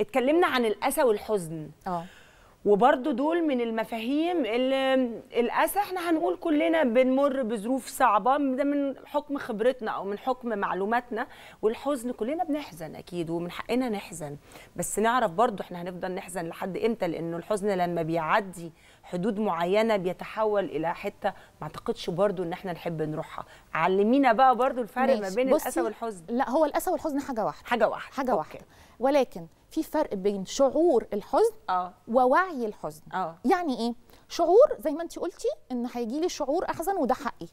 اتكلمنا عن الأسى والحزن. وبرضو دول من المفاهيم اللي الأسى احنا هنقول كلنا بنمر بظروف صعبة، ده من حكم خبرتنا أو من حكم معلوماتنا. والحزن كلنا بنحزن أكيد ومن حقنا نحزن، بس نعرف برضو احنا هنفضل نحزن لحد إمتى، لأنه الحزن لما بيعدي حدود معينة بيتحول إلى حتة ما أعتقدش برضو إن احنا نحب نروحها. علمينا بقى برضو الفرق ما بين الأسى والحزن. لا، هو الأسى والحزن حاجة واحدة. حاجة واحدة، ولكن في فرق بين شعور الحزن ووعي الحزن. يعني ايه شعور؟ زي ما انت قلتي ان هيجي لي شعور احزن وده حقي.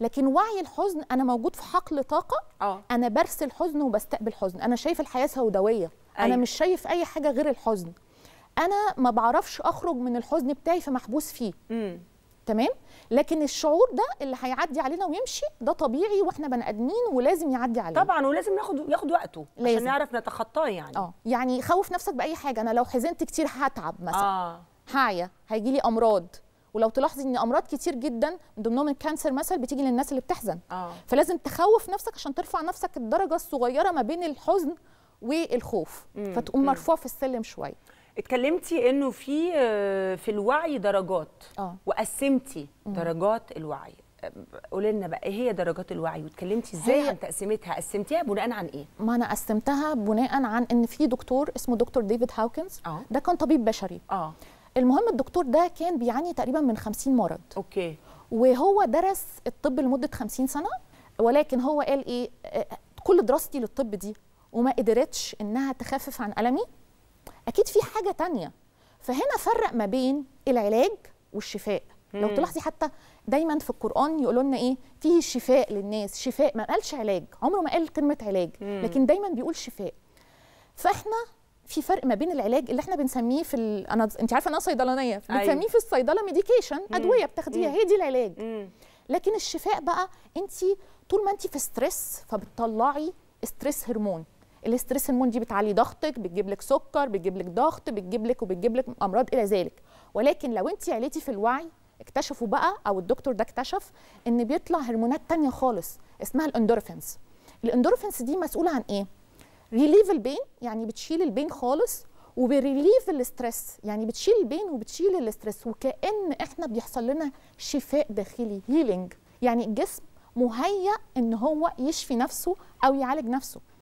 لكن وعي الحزن انا موجود في حقل طاقه. انا برسل حزن وبستقبل حزن، انا شايف الحياه سوداويه. انا مش شايف اي حاجه غير الحزن، انا ما بعرفش اخرج من الحزن بتاعي فمحبوس فيه. تمام. لكن الشعور ده اللي هيعدي علينا ويمشي، ده طبيعي واحنا بني ادمين ولازم يعدي علينا طبعا، ولازم ياخد وقته عشان نعرف نتخطاه. يعني يعني خوف نفسك باي حاجه. انا لو حزنت كتير هتعب مثلا، هعيا، هيجي لي امراض. ولو تلاحظي ان امراض كتير جدا من ضمنهم الكانسر مثلا بتيجي للناس اللي بتحزن. فلازم تخوف نفسك عشان ترفع نفسك الدرجه الصغيره ما بين الحزن والخوف، فتقوم مرفوع في السلم شويه. اتكلمتي انه في الوعي درجات، وقسمتي درجات الوعي. قولي لنا بقى ايه هي درجات الوعي، واتكلمتي ازاي عن تقسيمتها؟ قسمتيها بناء عن ايه؟ ما انا قسمتها بناء عن ان في دكتور اسمه دكتور ديفيد هاوكنز. ده كان طبيب بشري. المهم الدكتور ده كان بيعاني تقريبا من 50 مرض. اوكي. وهو درس الطب لمده 50 سنه، ولكن هو قال ايه، كل دراستي للطب دي وما قدرتش انها تخفف عن ألمي، أكيد في حاجة تانية. فهنا فرق ما بين العلاج والشفاء. لو تلاحظي حتى دايما في القرآن يقولوا لنا إيه، فيه شفاء للناس. شفاء، ما قالش علاج، عمره ما قال كلمة علاج، لكن دايما بيقول شفاء. فإحنا في فرق ما بين العلاج اللي إحنا بنسميه في أنت عارفة أنا صيدلانية، بنسميه في الصيدلة ميديكيشن، أدوية بتاخديها، هي دي العلاج. لكن الشفاء بقى أنت طول ما أنت في ستريس فبتطلعي ستريس هرمون. الاسترس هرمون دي بتعلي ضغطك، بتجيب لك سكر، بتجيب لك ضغط، بتجيب لك وبتجيب لك امراض الى ذلك. ولكن لو انت عليتي في الوعي، اكتشفوا بقى او الدكتور ده اكتشف ان بيطلع هرمونات ثانيه خالص اسمها الاندورفينز. الاندورفينز دي مسؤوله عن ايه؟ ريليف البين، يعني بتشيل البين خالص، وبريليف الاسترس، يعني بتشيل البين وبتشيل الاسترس، وكأن احنا بيحصل لنا شفاء داخلي، هيلينج. يعني الجسم مهيأ ان هو يشفي نفسه او يعالج نفسه.